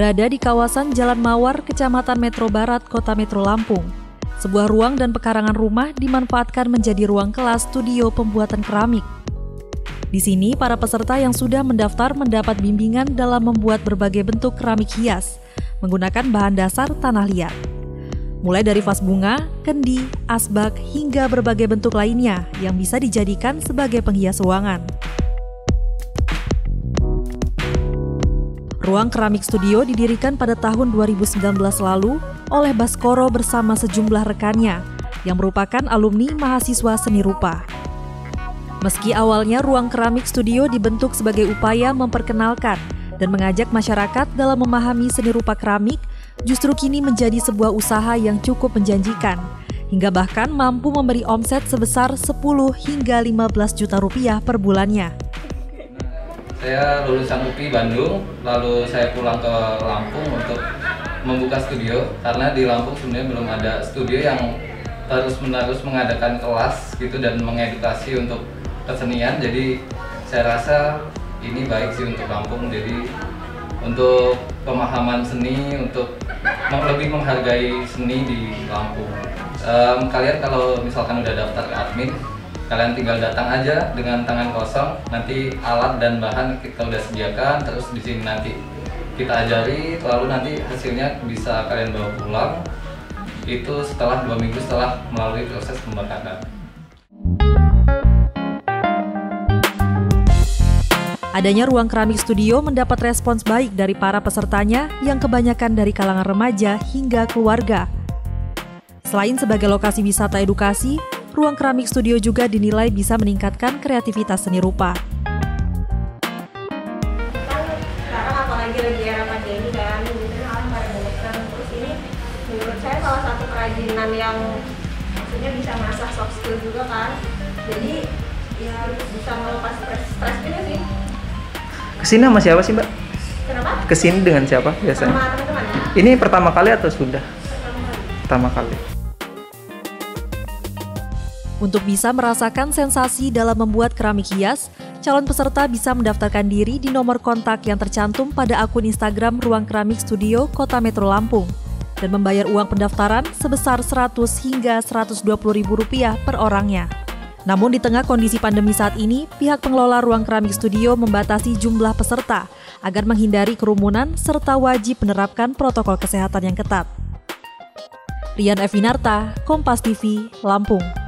berada di kawasan Jalan Mawar, Kecamatan Metro Barat, Kota Metro Lampung. Sebuah ruang dan pekarangan rumah dimanfaatkan menjadi ruang kelas studio pembuatan keramik. Di sini, para peserta yang sudah mendaftar mendapat bimbingan dalam membuat berbagai bentuk keramik hias, menggunakan bahan dasar tanah liat. Mulai dari vas bunga, kendi, asbak, hingga berbagai bentuk lainnya yang bisa dijadikan sebagai penghias ruangan. Ruang Keramik Studio didirikan pada tahun 2019 lalu oleh Baskoro bersama sejumlah rekannya, yang merupakan alumni mahasiswa seni rupa. Meski awalnya Ruang Keramik Studio dibentuk sebagai upaya memperkenalkan dan mengajak masyarakat dalam memahami seni rupa keramik, justru kini menjadi sebuah usaha yang cukup menjanjikan, hingga bahkan mampu memberi omset sebesar 10 hingga 15 juta rupiah per bulannya. Saya lulusan UPI Bandung, lalu saya pulang ke Lampung untuk membuka studio, karena di Lampung sebenarnya belum ada studio yang terus-menerus mengadakan kelas gitu dan mengedukasi untuk kesenian. Jadi saya rasa ini baik sih untuk Lampung, jadi untuk pemahaman seni, untuk lebih menghargai seni di Lampung. Kalian kalau misalkan udah daftar ke admin, kalian tinggal datang aja dengan tangan kosong, nanti alat dan bahan kita udah sediakan, terus di sini nanti kita ajari, lalu nanti hasilnya bisa kalian bawa pulang, itu setelah 2 minggu setelah melalui proses pembakaran. Adanya Ruang Keramik Studio mendapat respons baik dari para pesertanya yang kebanyakan dari kalangan remaja hingga keluarga. Selain sebagai lokasi wisata edukasi, Ruang Keramik Studio juga dinilai bisa meningkatkan kreativitas seni rupa. Sekarang apalagi lagi era pandemi kan, mungkin orang pada bosan. Terus ini menurut saya salah satu kerajinan yang maksudnya bisa mengasah soft skill juga kan. Jadi ya bisa melepas stres gitu sih. Kesini sama siapa sih, Mbak? Kenapa? Kesini dengan siapa biasanya? Sama teman-teman. Ini pertama kali atau sudah? Pertama kali. Untuk bisa merasakan sensasi dalam membuat keramik hias, calon peserta bisa mendaftarkan diri di nomor kontak yang tercantum pada akun Instagram Ruang Keramik Studio Kota Metro Lampung dan membayar uang pendaftaran sebesar 100 hingga 120 ribu rupiah per orangnya. Namun di tengah kondisi pandemi saat ini, pihak pengelola Ruang Keramik Studio membatasi jumlah peserta agar menghindari kerumunan serta wajib menerapkan protokol kesehatan yang ketat. Rian Evinarta, Kompas TV, Lampung.